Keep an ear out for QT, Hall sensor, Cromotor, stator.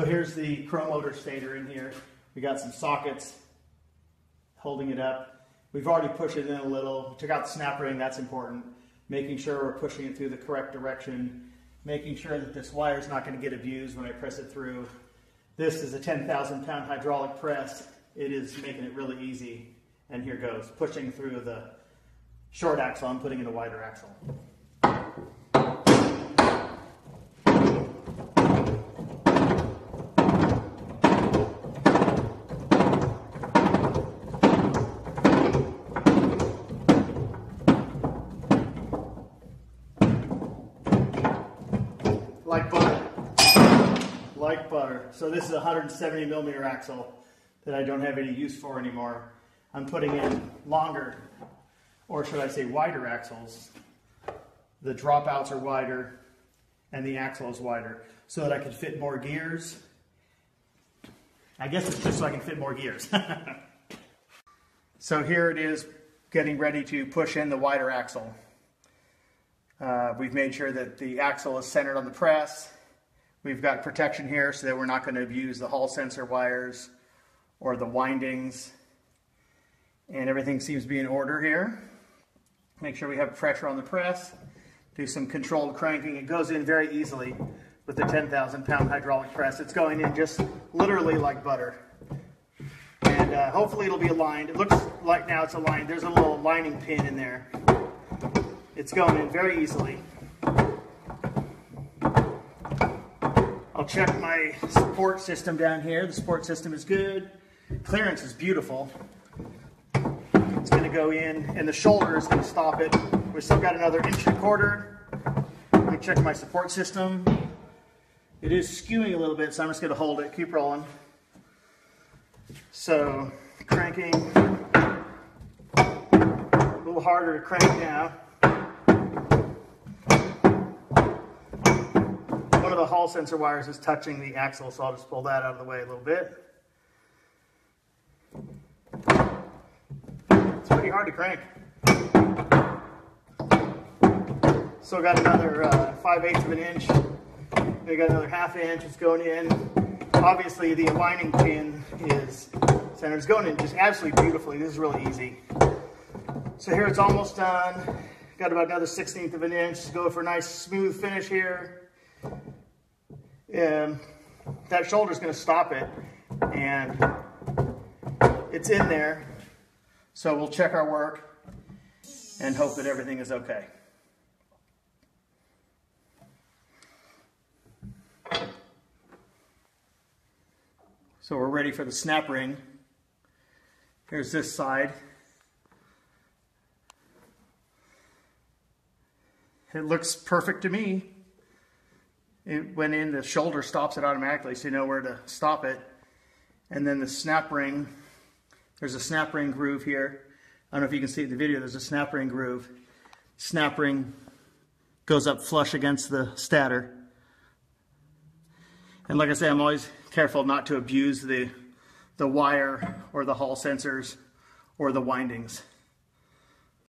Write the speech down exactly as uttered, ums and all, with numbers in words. So here's the Cromotor stator in here. We got some sockets holding it up. We've already pushed it in a little. Took out the snap ring, that's important. Making sure we're pushing it through the correct direction. Making sure that this wire is not going to get abused when I press it through. This is a ten thousand pound hydraulic press. It is making it really easy. And here goes, pushing through the short axle and putting in a wider axle. Like butter, like butter. So this is a one hundred seventy millimeter axle that I don't have any use for anymore. I'm putting in longer, or should I say wider axles. The dropouts are wider and the axle is wider so that I can fit more gears. I guess it's just so I can fit more gears. So here it is, getting ready to push in the wider axle. Uh, we've made sure that the axle is centered on the press. We've got protection here so that we're not going to abuse the Hall sensor wires or the windings. And everything seems to be in order here. Make sure we have pressure on the press. Do some controlled cranking. It goes in very easily with the ten thousand pound hydraulic press. It's going in just literally like butter. And uh, hopefully it'll be aligned. It looks like now it's aligned. There's a little aligning pin in there. It's going in very easily. I'll check my support system down here. The support system is good. Clearance is beautiful. It's going to go in, and the shoulder is going to stop it. We've still got another inch and a quarter. Let me check my support system. It is skewing a little bit, so I'm just going to hold it. Keep rolling. So, cranking. A little harder to crank now. One of the Hall sensor wires is touching the axle, so I'll just pull that out of the way a little bit. It's pretty hard to crank. Still got another uh, five eighths of an inch. We got another half inch. It's going in. Obviously, the aligning pin is centered. It's going in just absolutely beautifully. This is really easy. So here it's almost done. Got about another sixteenth of an inch to go for a nice smooth finish here. And that shoulder's going to stop it, and it's in there. So we'll check our work and hope that everything is okay. So we're ready for the snap ring. Here's this side. It looks perfect to me. It went in, the shoulder stops it automatically, so you know where to stop it. And then the snap ring, there's a snap ring groove here. I don't know if you can see it in the video, there's a snap ring groove. Snap ring goes up flush against the stator. And like I say, I'm always careful not to abuse the, the wire or the Hall sensors or the windings.